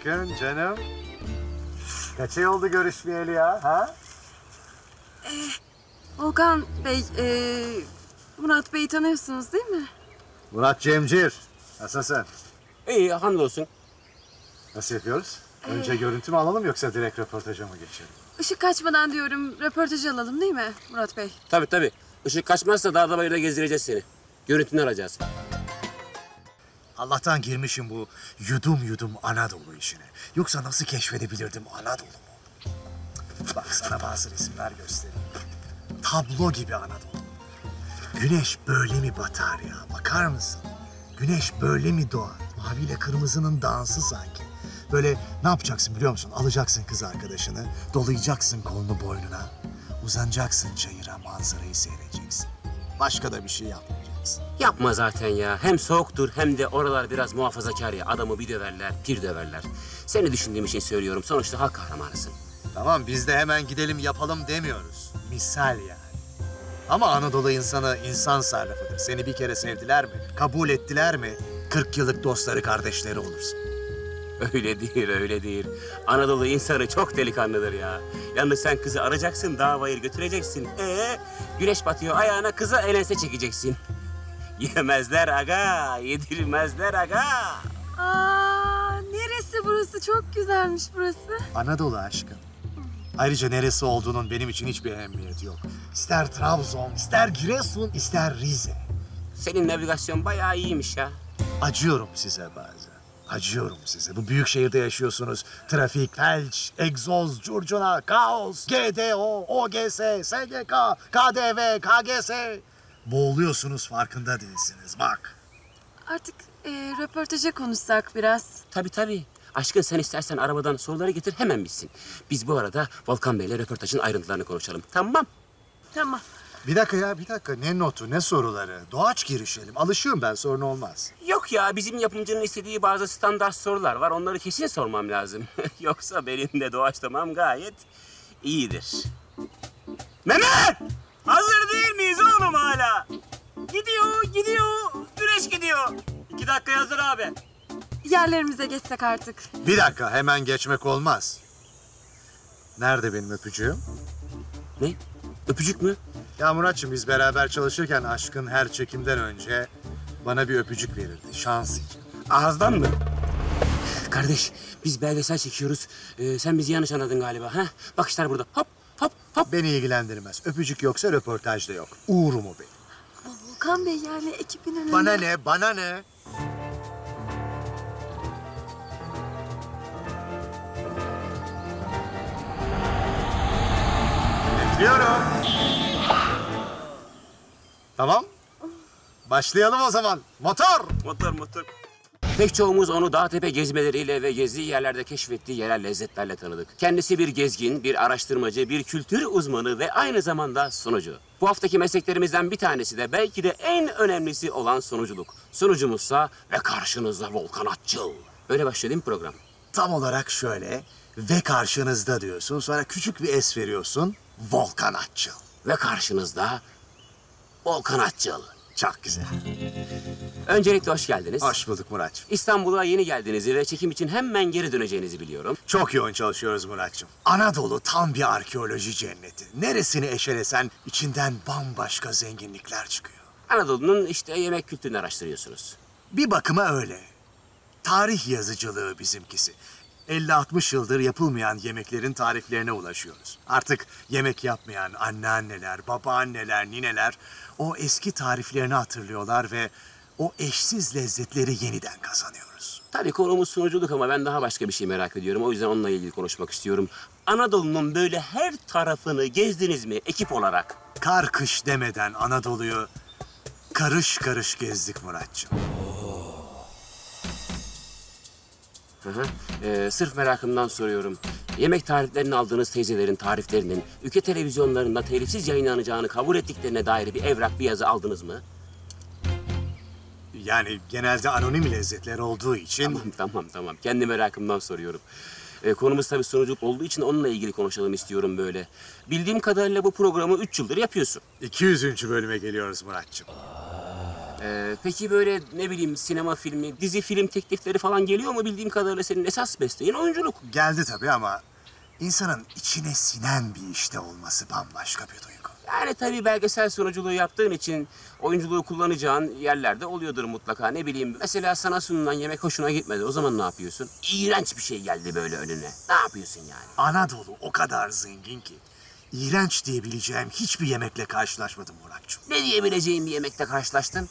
Aşkım, canım. Kaç ay oldu görüşmeyeli ya, ha? Volkan Bey, Murat Bey'i tanıyorsunuz değil mi? Murat Cemcir, nasılsın sen? İyi, hamdolsun. Nasıl yapıyoruz? Önce görüntü mü alalım yoksa direkt röportaja mı geçelim? Işık kaçmadan diyorum, röportajı alalım değil mi Murat Bey? Tabii tabii. Işık kaçmazsa dağda bayırda gezdireceğiz seni. Görüntünü alacağız. Allah'tan girmişim bu yudum yudum Anadolu işine. Yoksa nasıl keşfedebilirdim Anadolu'mu? Bak sana bazı resimler göstereyim. Tablo gibi Anadolu. Güneş böyle mi batar ya? Bakar mısın? Güneş böyle mi doğar? Maviyle kırmızının dansı sanki. Böyle ne yapacaksın biliyor musun? Alacaksın kız arkadaşını, dolayacaksın kolunu boynuna. Uzanacaksın çayıra, manzarayı seyredeceksin. Başka da bir şey yapmayacaksın. Yapma zaten ya. Hem soğuktur hem de oralar biraz muhafazakar ya. Adamı bir döverler, pir döverler. Seni düşündüğüm için söylüyorum. Sonuçta halk kahramanısın. Tamam, biz de hemen gidelim yapalım demiyoruz. Misal yani. Ama Anadolu insanı insan sarrafıdır. Seni bir kere sevdiler mi, kabul ettiler mi, 40 yıllık dostları, kardeşleri olursun. Öyle değil, öyle değil. Anadolu insanı çok delikanlıdır ya. Yalnız sen kızı arayacaksın, dağa bayır götüreceksin. Güneş batıyor ayağına, kıza elense çekeceksin. Yemezler aga, yedirmezler aga. Aa, neresi burası? Çok güzelmiş burası. Anadolu aşkım. Ayrıca neresi olduğunun benim için hiçbir ehemmiyeti yok. İster Trabzon, ister Giresun, ister Rize. Senin navigasyon bayağı iyiymiş ya. Acıyorum size bazen. Acıyorum size. Bu büyük şehirde yaşıyorsunuz. Trafik, felç, egzoz, curcuna, kaos, GDO, OGS, SGK, KDV, KGS. Boğuluyorsunuz, farkında değilsiniz. Bak. Artık röportaja konuşsak biraz. Tabii tabii. Aşkın sen istersen arabadan soruları getir, hemen bitsin. Biz bu arada Volkan Bey'le röportajın ayrıntılarını konuşalım. Tamam. Tamam. Bir dakika ya, bir dakika. Ne notu, ne soruları? Doğaç girişelim. Alışığım ben, sorun olmaz. Yok ya, bizim yapımcının istediği bazı standart sorular var. Onları kesin sormam lazım. Yoksa benim de doğaçlamam gayet iyidir. Mehmet! Hazır değil miyiz oğlum hala? Gidiyor, gidiyor. Güneş gidiyor. 2 dakika hazır abi. Yerlerimize geçsek artık. Bir dakika, hemen geçmek olmaz. Nerede benim öpücüğüm? Ne? Öpücük mü? Ya Muratçım, biz beraber çalışırken aşkın her çekimden önce bana bir öpücük verirdi. Şans için. Ağızdan mı? Kardeş, biz belgesel çekiyoruz. Sen bizi yanlış anladın galiba. Ha? Bak işler burada. Hop, hop, hop. Beni ilgilendirmez. Öpücük yoksa röportaj da yok. Uğurum o benim. Ama Volkan Bey yani ekibin önünde... Bana ne, bana ne? Bekliyorum. Tamam. Başlayalım o zaman. Motor! Motor, motor. Pek çoğumuz onu dağ tepe gezmeleriyle ve gezdiği yerlerde keşfettiği yerel lezzetlerle tanıdık. Kendisi bir gezgin, bir araştırmacı, bir kültür uzmanı ve aynı zamanda sunucu. Bu haftaki mesleklerimizden bir tanesi de belki de en önemlisi olan sunuculuk. Sunucumuzsa ve karşınızda Volkan Atçıl. Öyle başlıyor değil mi program? Tam olarak şöyle, ve karşınızda diyorsun, sonra küçük bir es veriyorsun. Volkan Atçıl. Ve karşınızda Volkan Atçıl. Çok güzel. Öncelikle hoş geldiniz. Hoş bulduk Muratcığım. İstanbul'a yeni geldiğinizi ve çekim için hemen geri döneceğinizi biliyorum. Çok yoğun çalışıyoruz Muratcığım. Anadolu tam bir arkeoloji cenneti. Neresini eşelesen içinden bambaşka zenginlikler çıkıyor. Anadolu'nun işte yemek kültürünü araştırıyorsunuz. Bir bakıma öyle. Tarih yazıcılığı bizimkisi. 50-60 yıldır yapılmayan yemeklerin tariflerine ulaşıyoruz. Artık yemek yapmayan anneanneler, babaanneler, nineler o eski tariflerini hatırlıyorlar ve o eşsiz lezzetleri yeniden kazanıyoruz. Tabii konumuz sunuculuk ama ben daha başka bir şey merak ediyorum. O yüzden onunla ilgili konuşmak istiyorum. Anadolu'nun böyle her tarafını gezdiniz mi ekip olarak? Kar kış demeden Anadolu'yu karış karış gezdik Muratcığım. Hı. Sırf merakımdan soruyorum. Yemek tariflerini aldığınız teyzelerin tariflerinin ülke televizyonlarında telifsiz yayınlanacağını kabul ettiklerine dair bir evrak, bir yazı aldınız mı? Yani genelde anonim lezzetler olduğu için... Tamam. Kendi merakımdan soruyorum. Konumuz tabii sunuculuk olduğu için onunla ilgili konuşalım istiyorum böyle. Bildiğim kadarıyla bu programı 3 yıldır yapıyorsun. 200. bölüme geliyoruz Muratcığım. Peki böyle ne bileyim sinema filmi, dizi film teklifleri falan geliyor mu? Bildiğim kadarıyla senin esas mesleğin oyunculuk. Geldi tabii ama insanın içine sinen bir işte olması bambaşka bir duygu. Yani tabii belgesel sunuculuğu yaptığın için oyunculuğu kullanacağın yerlerde oluyordur mutlaka. Ne bileyim mesela sana sunulan yemek hoşuna gitmedi. O zaman ne yapıyorsun? İğrenç bir şey geldi böyle önüne. Ne yapıyorsun yani? Anadolu o kadar zengin ki iğrenç diyebileceğim hiçbir yemekle karşılaşmadım Muratcığım. Ne diyebileceğim bir yemekle karşılaştın?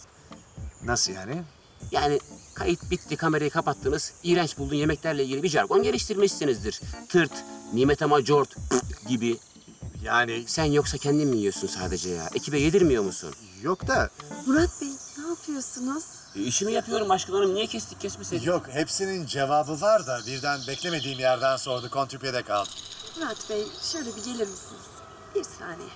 Nasıl yani? Yani kayıt bitti, kamerayı kapattınız, iğrenç bulduğun yemeklerle ilgili bir jargon geliştirmişsinizdir. Tırt, nimet ama cort gibi. Yani... Sen yoksa kendin mi yiyorsun sadece ya? Ekibe yedirmiyor musun? Yok da... Murat Bey, ne yapıyorsunuz? İşimi yapıyorum aşkım hanım. Niye kestik kesmeseydin? Yok, hepsinin cevabı var da birden beklemediğim yerden sordu. Kontrpiyede kaldım. Murat Bey, şöyle bir gelir misiniz? Bir saniye.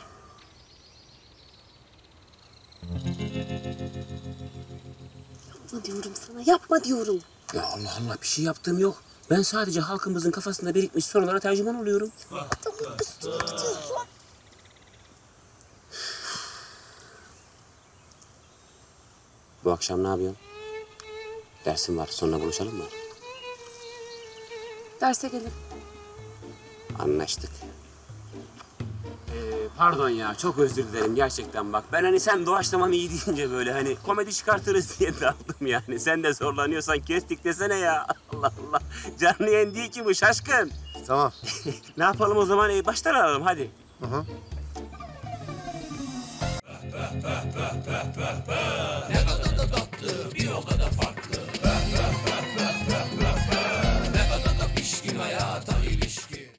Yapma diyorum sana, yapma diyorum. Ya Allah Allah, bir şey yaptığım yok. Ben sadece halkımızın kafasında birikmiş sorunlara tercüman oluyorum. Tamam, üstüne gidiyorsun. Bu akşam ne yapıyorsun? Dersim var, sonra buluşalım mı? Derse gelin. Anlaştık. Pardon ya, çok özür dilerim gerçekten bak. Ben hani sen doğaçlaman iyi deyince böyle hani komedi çıkartırız diye daldım yani. Sen de zorlanıyorsan kestik desene ya. Allah Allah. Canlı yayın değil ki bu şaşkın. Tamam. Ne yapalım o zaman? Baştan alalım hadi. Hı hı. Ne kadar da tatlı, bir o kadar farklı.